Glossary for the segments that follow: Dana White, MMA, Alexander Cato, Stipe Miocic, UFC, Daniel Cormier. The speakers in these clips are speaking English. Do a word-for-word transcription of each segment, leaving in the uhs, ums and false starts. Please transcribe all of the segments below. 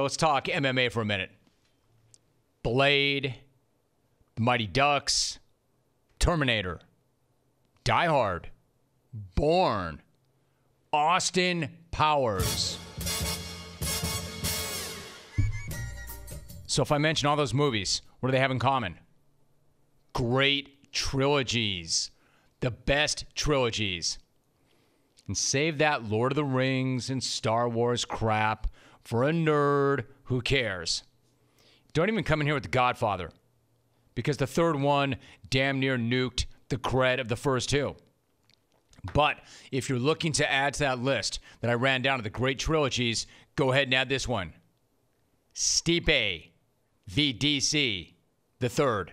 Let's talk M M A for a minute. Blade, The Mighty Ducks, Terminator, Die Hard, Bourne, Austin Powers. So if I mention all those movies, what do they have in common? Great trilogies. The best trilogies. And save that Lord of the Rings and Star Wars crap for a nerd who cares. Don't even come in here with The Godfather, because the third one damn near nuked the cred of the first two. But if you're looking to add to that list that I ran down to the great trilogies, go ahead and add this one. Stipe, V D C, the third.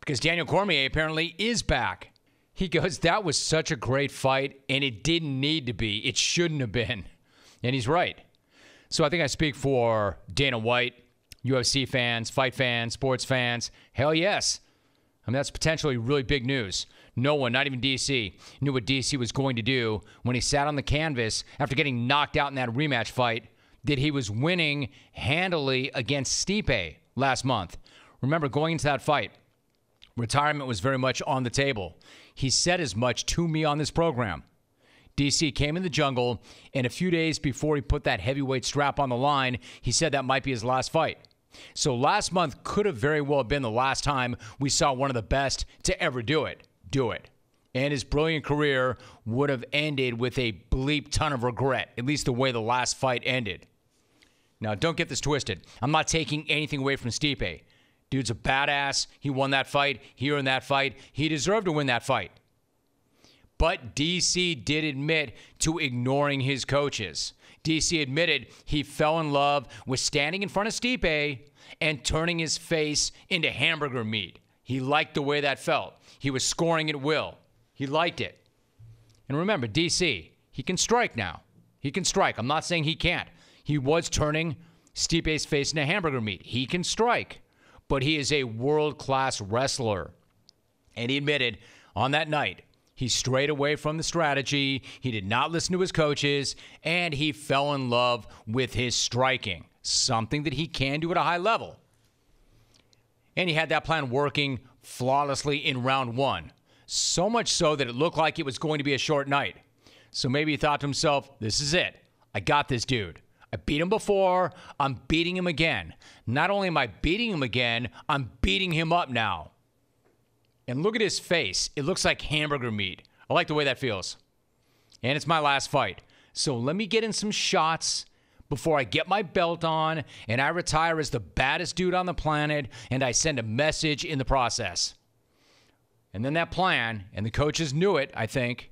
Because Daniel Cormier apparently is back. He goes, that was such a great fight, and it didn't need to be. It shouldn't have been. And he's right. So I think I speak for Dana White, U F C fans, fight fans, sports fans. Hell yes. I mean, that's potentially really big news. No one, not even D C, knew what D C was going to do when he sat on the canvas after getting knocked out in that rematch fight that he was winning handily against Stipe last month. Remember, going into that fight, retirement was very much on the table. He said as much to me on this program. D C came in the jungle, and a few days before he put that heavyweight strap on the line, he said that might be his last fight. So last month could have very well been the last time we saw one of the best to ever do it. Do it. And his brilliant career would have ended with a bleep ton of regret, at least the way the last fight ended. Now, don't get this twisted. I'm not taking anything away from Stipe. Dude's a badass. He won that fight. He earned that fight. He deserved to win that fight. But D C did admit to ignoring his coaches. D C admitted he fell in love with standing in front of Stipe and turning his face into hamburger meat. He liked the way that felt. He was scoring at will. He liked it. And remember, D C, he can strike now. He can strike. I'm not saying he can't. He was turning Stipe's face into hamburger meat. He can strike. But he is a world-class wrestler. And he admitted on that night, he strayed away from the strategy. He did not listen to his coaches. And he fell in love with his striking, something that he can do at a high level. And he had that plan working flawlessly in round one. So much so that it looked like it was going to be a short night. So maybe he thought to himself, this is it. I got this dude. I beat him before. I'm beating him again. Not only am I beating him again, I'm beating him up now. And look at his face. It looks like hamburger meat. I like the way that feels. And it's my last fight. So let me get in some shots before I get my belt on and I retire as the baddest dude on the planet, and I send a message in the process. And then that plan, and the coaches knew it, I think,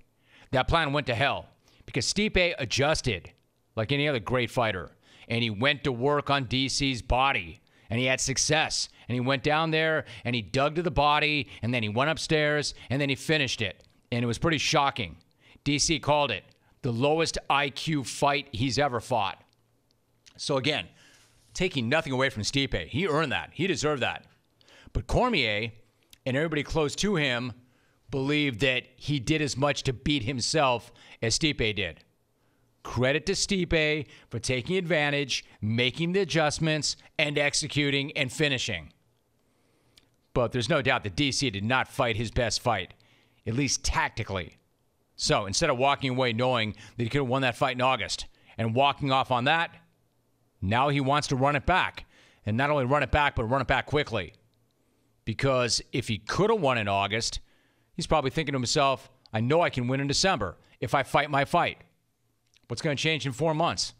that plan went to hell because Stipe adjusted like any other great fighter, and he went to work on D C's body, and he had success, and he went down there, and he dug to the body, and then he went upstairs, and then he finished it, and it was pretty shocking. D C called it the lowest I Q fight he's ever fought. So again, taking nothing away from Stipe. He earned that. He deserved that. But Cormier and everybody close to him believed that he did as much to beat himself as Stipe did. Credit to Stipe for taking advantage, making the adjustments, and executing and finishing. But there's no doubt that D C did not fight his best fight, at least tactically. So instead of walking away knowing that he could have won that fight in August and walking off on that, now he wants to run it back. And not only run it back, but run it back quickly. Because if he could have won in August, he's probably thinking to himself, I know I can win in December if I fight my fight. What's going to change in four months?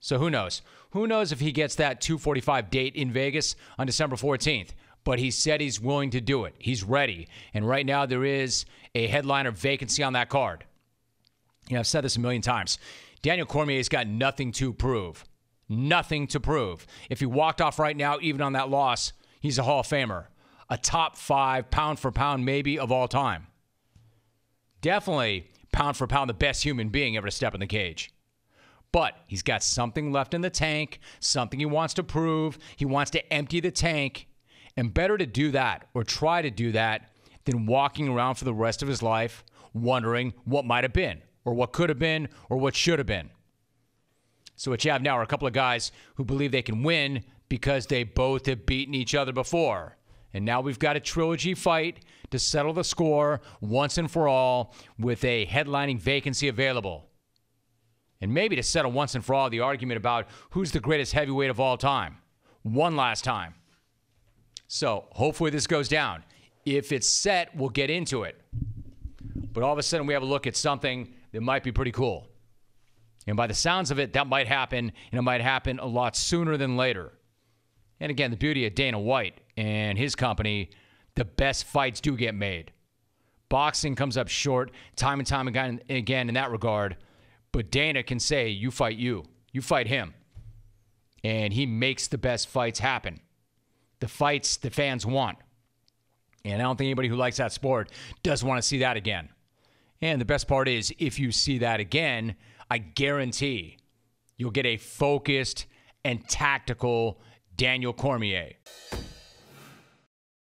So who knows? Who knows if he gets that two forty-five date in Vegas on December fourteenth? But he said he's willing to do it. He's ready. And right now there is a headliner vacancy on that card. You know, I've said this a million times. Daniel Cormier's got nothing to prove. Nothing to prove. If he walked off right now, even on that loss, he's a Hall of Famer. A top five, pound for pound, maybe, of all time. Definitely, pound for pound, the best human being ever to step in the cage. But he's got something left in the tank, something he wants to prove. He wants to empty the tank. And better to do that, or try to do that, than walking around for the rest of his life wondering what might have been, or what could have been, or what should have been. So what you have now are a couple of guys who believe they can win because they both have beaten each other before. And now we've got a trilogy fight to settle the score once and for all with a headlining vacancy available. And maybe to settle once and for all the argument about who's the greatest heavyweight of all time. One last time. So hopefully this goes down. If it's set, we'll get into it. But all of a sudden we have a look at something that might be pretty cool. And by the sounds of it, that might happen. And it might happen a lot sooner than later. And again, the beauty of Dana White and his company, the best fights do get made. Boxing comes up short time and time again, again in that regard. But Dana can say, you fight you. You fight him. And he makes the best fights happen. The fights the fans want. And I don't think anybody who likes that sport does want to see that again. And the best part is, if you see that again, I guarantee you'll get a focused and tactical Daniel Cormier.